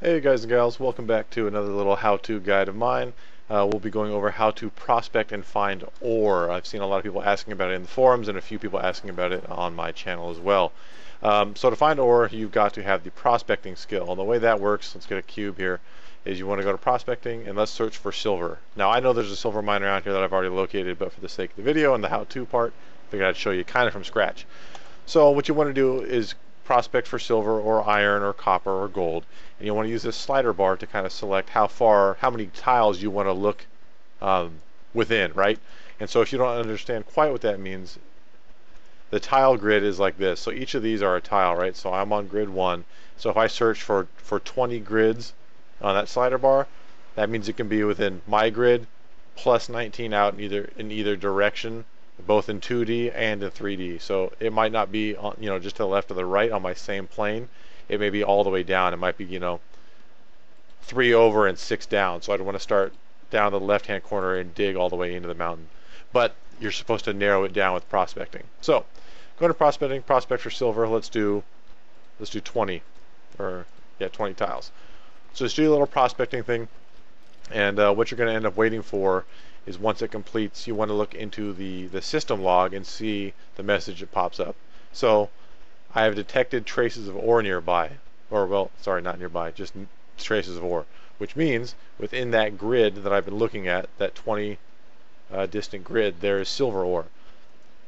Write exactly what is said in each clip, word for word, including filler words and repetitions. Hey guys and gals, welcome back to another little how-to guide of mine. Uh, we'll be going over how to prospect and find ore. I've seen a lot of people asking about it in the forums and a few people asking about it on my channel as well. Um, so to find ore, you've got to have the prospecting skill. And the way that works, let's get a cube here, is you want to go to prospecting and let's search for silver. Now I know there's a silver mine around here that I've already located, but for the sake of the video and the how-to part, I figured I'd show you kind of from scratch. So what you want to do is prospect for silver or iron or copper or gold, and you want to use this slider bar to kind of select how far, how many tiles you want to look um, within, right? And so if you don't understand quite what that means, the tile grid is like this. So each of these are a tile, right? So I'm on grid one. So if I search for for twenty grids on that slider bar, that means it can be within my grid plus nineteen out in either in either direction, both in two D and in three D. So it might not be on, you know, just to the left or the right on my same plane. It may be all the way down. It might be, you know, three over and six down. So I'd want to start down the left hand corner and dig all the way into the mountain. But you're supposed to narrow it down with prospecting. So going to prospecting, prospect for silver. Let's do let's do twenty, or yeah, twenty tiles. So just do a little prospecting thing. And uh, what you're going to end up waiting for is, once it completes, you want to look into the, the system log and see the message that pops up. So I have detected traces of ore nearby, or well, sorry, not nearby, just traces of ore, which means within that grid that I've been looking at, that twenty uh, distant grid, there is silver ore.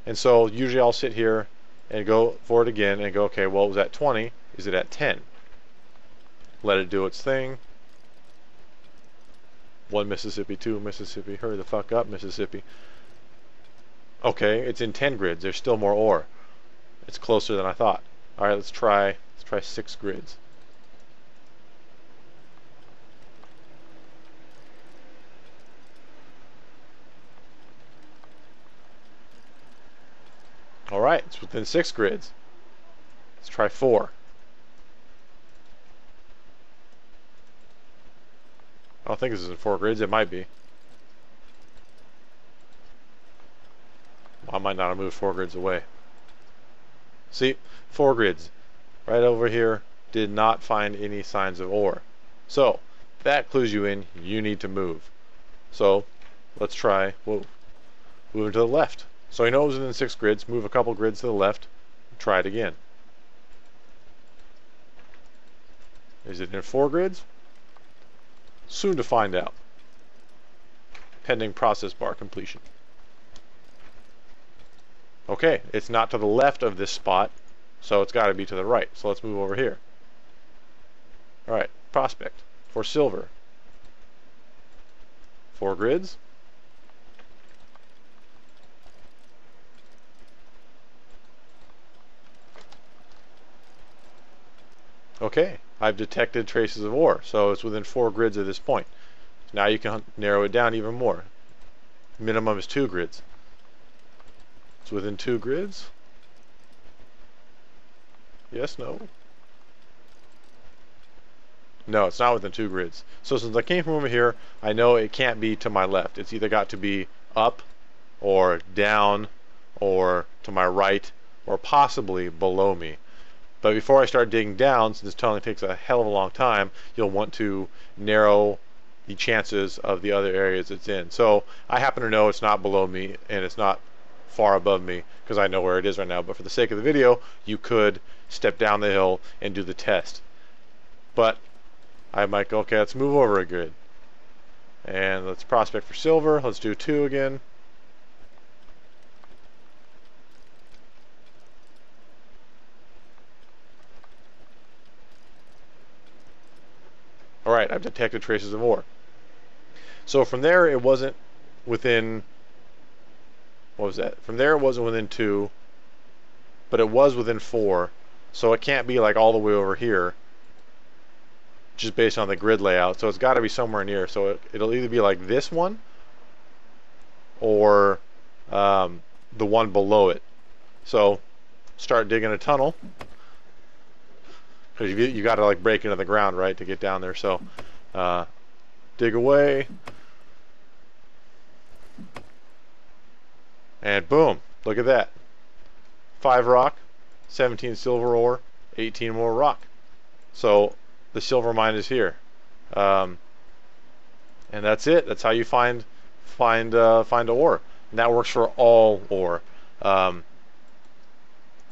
And so usually I'll sit here and go for it again and go, okay, well, it was at twenty, is it at ten? Let it do its thing. One Mississippi, two Mississippi, hurry the fuck up, Mississippi. Okay, it's in ten grids. There's still more ore. It's closer than I thought. All right, let's try. Let's try six grids. All right, it's within six grids. Let's try four. I don't think this is in four grids. It might be. I might not have moved four grids away. See, four grids right over here, did not find any signs of ore. So that clues you in. You need to move. So let's try. Whoa, moving to the left. So you know it was within six grids. Move a couple grids to the left. Try it again. Is it in four grids? Soon to find out. Pending process bar completion. Okay, it's not to the left of this spot, so it's got to be to the right. So let's move over here. All right, prospect for silver. Four grids. Okay, I've detected traces of ore, so it's within four grids at this point. Now you can narrow it down even more. Minimum is two grids. It's within two grids. Yes, no. No, it's not within two grids. So since I came from over here, I know it can't be to my left. It's either got to be up or down or to my right or possibly below me. But before I start digging down, since this tunneling takes a hell of a long time, you'll want to narrow the chances of the other areas it's in. So I happen to know it's not below me and it's not far above me because I know where it is right now. But for the sake of the video, you could step down the hill and do the test. But I might go, okay, let's move over a grid. And let's prospect for silver. Let's do two again. Alright, I've detected traces of ore. So from there it wasn't within, what was that? From there it wasn't within two, but it was within four, so it can't be like all the way over here just based on the grid layout, so it's got to be somewhere near. So it, it'll either be like this one or um, the one below it. So start digging a tunnel. Because you, you got to like break into the ground, right, to get down there. So uh, dig away, and boom! Look at that. Five rock, seventeen silver ore, eighteen more rock. So the silver mine is here. Um, and that's it. That's how you find find uh, find a ore. And that works for all ore. Um,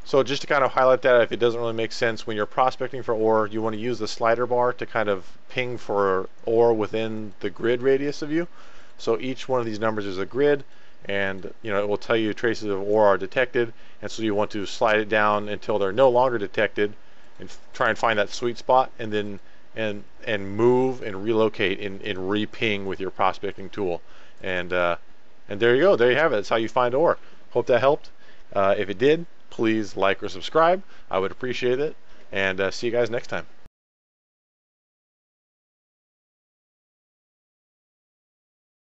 so just to kind of highlight that, if it doesn't really make sense, when you're prospecting for ore, you want to use the slider bar to kind of ping for ore within the grid radius of you. So each one of these numbers is a grid, and you know it will tell you traces of ore are detected, and so you want to slide it down until they're no longer detected, and try and find that sweet spot, and then and and move and relocate and, and re-ping with your prospecting tool, and uh, and there you go, there you have it. That's how you find ore. Hope that helped. Uh, if it did, please like or subscribe. I would appreciate it, and uh, see you guys next time.